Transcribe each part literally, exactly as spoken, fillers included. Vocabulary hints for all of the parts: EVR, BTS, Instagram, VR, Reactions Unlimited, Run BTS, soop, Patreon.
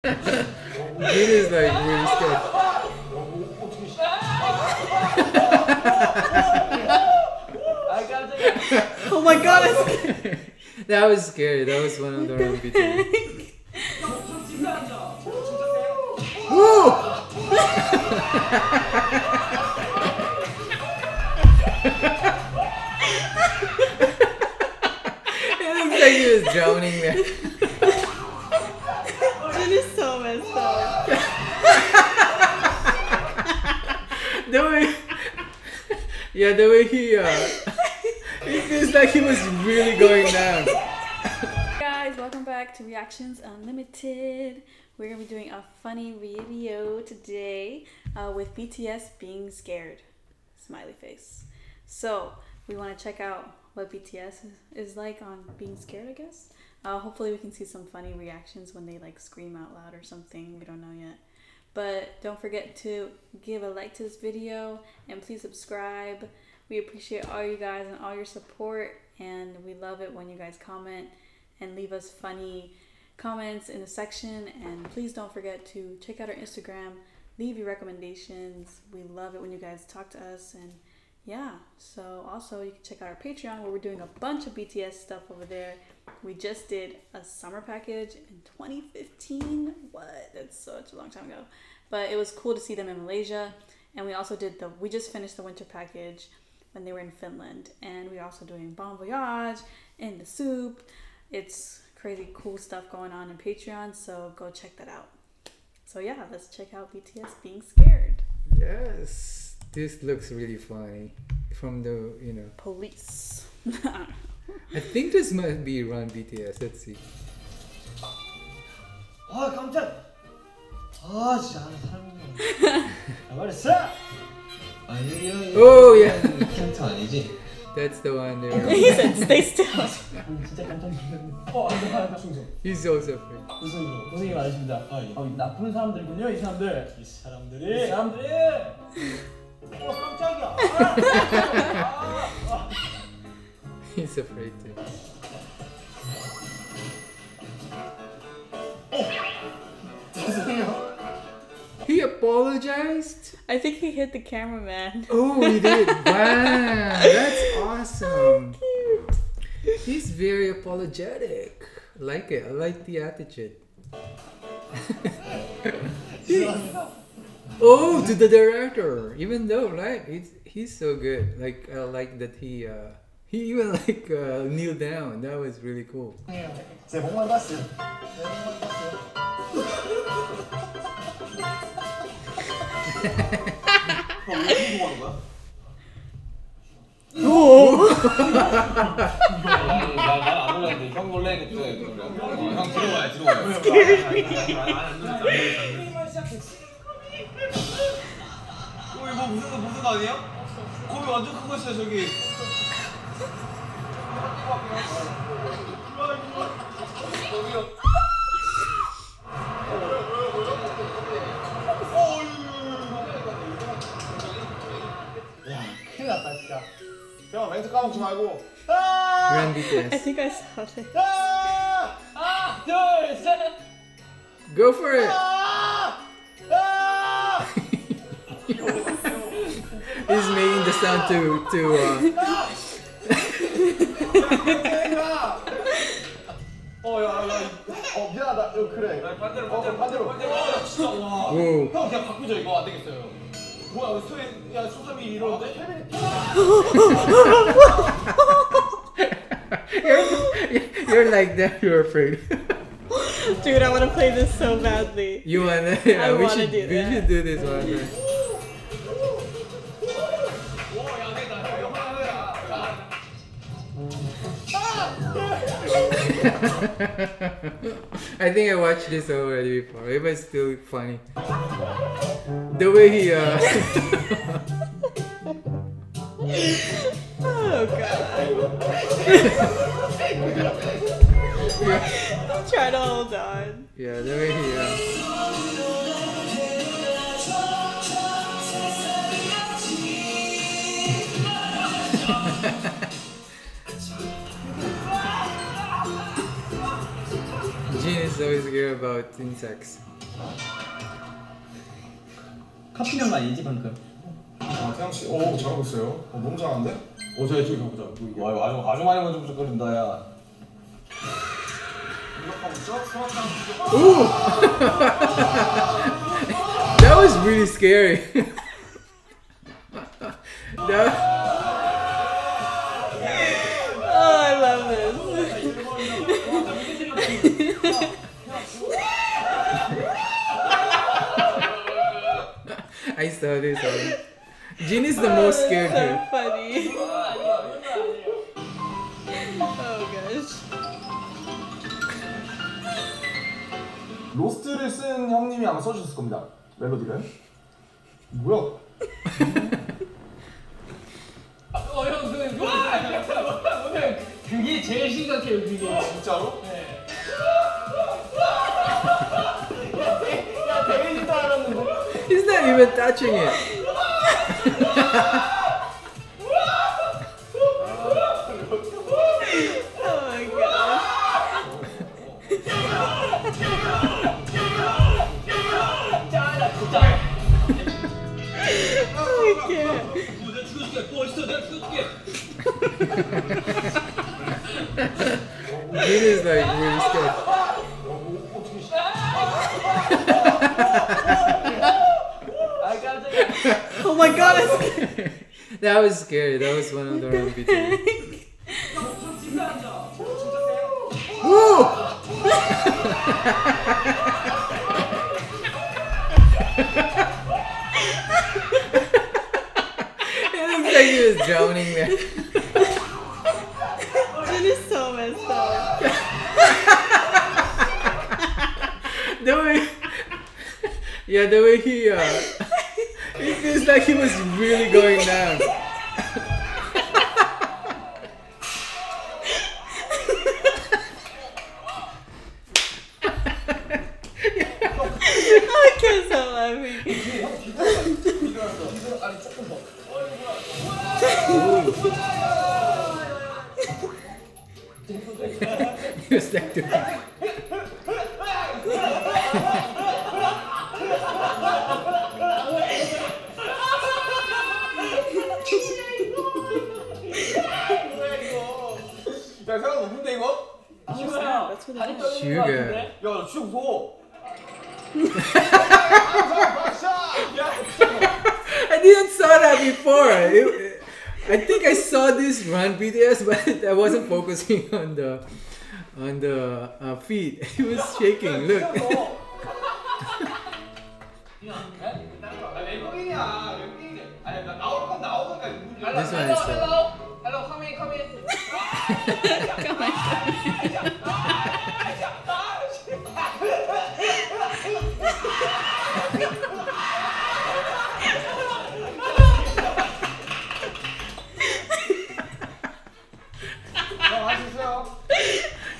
This is like really scared. Oh my god, I'm scared. That was scary. That was one of the Run B T S. Woo! It looks like he was drowning there. It is so messed up. The way, yeah, the way he, uh, it feels like he was really going down. Hey guys, welcome back to Reactions Unlimited. We're gonna be doing a funny video today uh, with B T S being scared. Smiley face. So we want to check out what B T S is like on being scared, I guess. Uh, hopefully we can see some funny reactions when they like scream out loud or something. We don't know yet. But don't forget to give a like to this video and please subscribe. We appreciate all you guys and all your support, and we love it when you guys comment and leave us funny comments in the section. And please don't forget to check out our Instagram. Leave your recommendations. We love it when you guys talk to us. And yeah, so also you can check out our Patreon where we're doing a bunch of B T S stuff over there. We just did a summer package in twenty fifteen. What? That's such a long time ago. But it was cool to see them in Malaysia. And we also did the, we just finished the winter package when they were in Finland. And we're also doing Bon Voyage in the soop. It's crazy cool stuff going on in Patreon. So go check that out. So yeah, let's check out B T S being scared. Yes. This looks really funny from the, you know... Police. I think this might be Run B T S. Let's see. Oh, 깜짝! Oh, 진짜 말했어! Oh, yeah. That's the one. He said, stay still. He's also afraid. 고생이 많으십니다. 나쁜 사람들군요, 이 사람들. 이 사람들이... 이 사람들이... Oh, 깜짝이야. 아, 아, 아. He's afraid too. He apologized? I think he hit the cameraman. Oh, he did. Wow, that's awesome. So cute. He's very apologetic. I like it. I like the attitude. Oh, to the director. Even though, right? It's, he's so good. Like, I like that he uh, he even like uh, kneeled down. That was really cool. Oh! I think I saw it. Go for it. He's making the sound to to. Uh... you're, you're like that. You're afraid. Dude, I want to play this so badly. You wanna? Yeah, I we wanna should, do that. We should do this one. Right? I think I watched this already before. It was still funny. The way he uh oh god. I'm trying to hold on. Yeah, the way he uh so scared about insects? 카피는 거 아니지 방금? 아 태양 씨, 오 잘하고 있어요. 어, 너무 잘하는데? 어, 저 이쪽에 가보자. 와, 아주 아주 많이 만져보적거린다 야. Ooh! That was really scary. That I saw this one. Jin is the oh, most scared so here. Funny. Oh gosh. 로스트를 쓴 형님이 아마 써주셨을 겁니다. 멜로디를. 뭐야? 어 형 근데 뭐야? 오늘 그게 제일 심각해요 그게. 진짜로? 네. 야 대인지도 알았는데. He's not even touching it. Oh my god. It is like really scared. Oh my god, that's scary. That was scary. That was one of the Run B T S. Woo! It looks like he was drowning there. Jin is so messed up. The way, yeah, the way he. Uh, It feels like he was really going down. I can't stop laughing. He was like doing. 야 생각 높은데 이거? 슈가야 다리 떨리는 거 같은데? 야 너 진짜 무서워. I didn't saw that before. It, I think I saw this Run B T S but I wasn't focusing on the on the uh, feet. It was shaking. Look. This one I saw. Hello, come in, come in.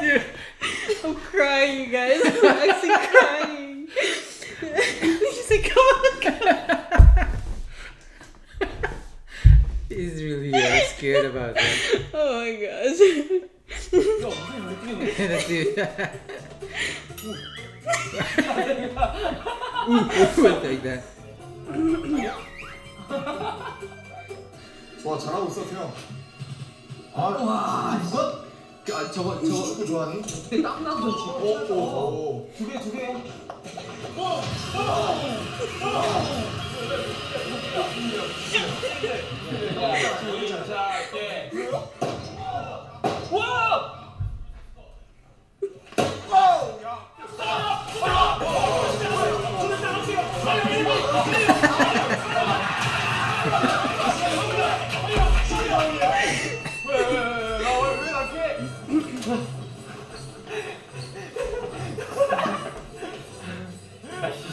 Dude, I'm crying, you guys. I'm actually crying. He's like, come on. He's really uh, scared about that. Oh my gosh. That's it. Ooh, ooh, like that. 와 잘하고 있어 태영. 와 이거? 야 저거 저거 축구 좋아하니? 근데 땀 나도 지금. 오오 두 개 두 개. 오.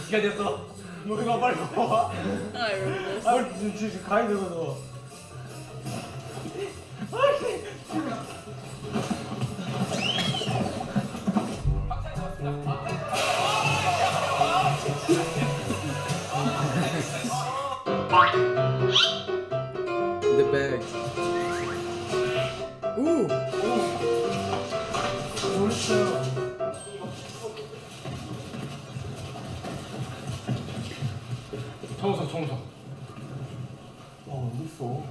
시간 됐어. 너가 빨리 와. 아이고. 아, 진짜 가야 되거든 너. The bag. Ooh. Ooh. 청소 청소. 어 어디 있어?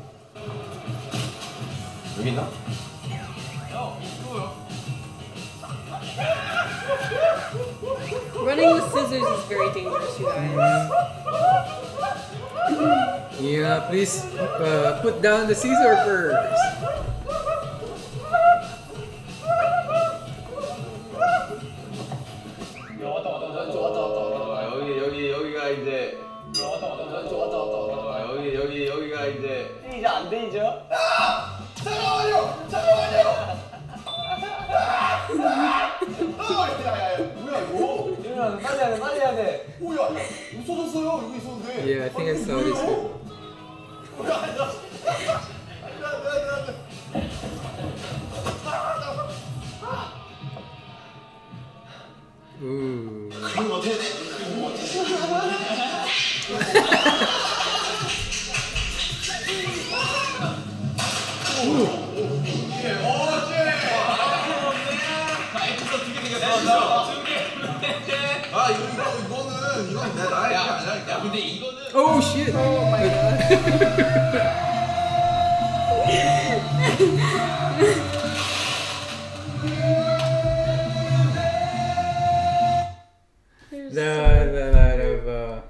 여기 있나? Running with scissors is very dangerous, you guys. Yeah, please uh, put down the scissor first. Yeah, I think I saw this one. Ooh. Oh shit! Oh my god! the, the lot of. Uh...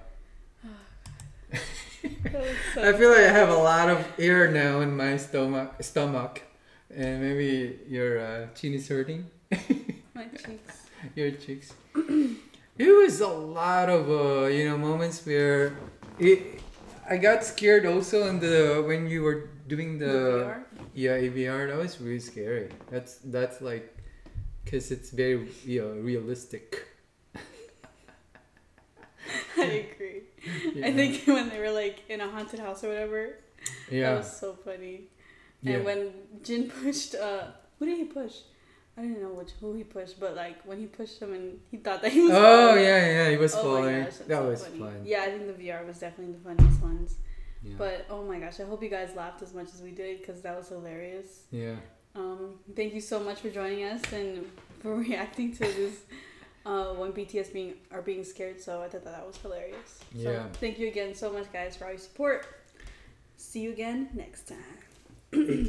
So I feel like I have a lot of air now in my stomach, stomach, and maybe your uh, chin is hurting. My cheeks. Your cheeks. It was a lot of uh, you know moments where it. I got scared also in the when you were doing the, the yeah E V R. That was really scary. That's that's like, cause it's very you know, realistic. I agree. Yeah. I think when they were like in a haunted house or whatever. Yeah. That was so funny. And yeah. When Jin pushed, uh, who did he push? I don't know which who he pushed, but like when he pushed him and he thought that he was. Oh falling. yeah, yeah, he was oh falling. Gosh, that so was funny. fun. Yeah, I think the V R was definitely the funniest ones. Yeah. But oh my gosh, I hope you guys laughed as much as we did because that was hilarious. Yeah. Um, thank you so much for joining us and for reacting to this uh, when B T S being are being scared. So I thought that, that was hilarious. So yeah. Thank you again so much, guys, for all your support. See you again next time.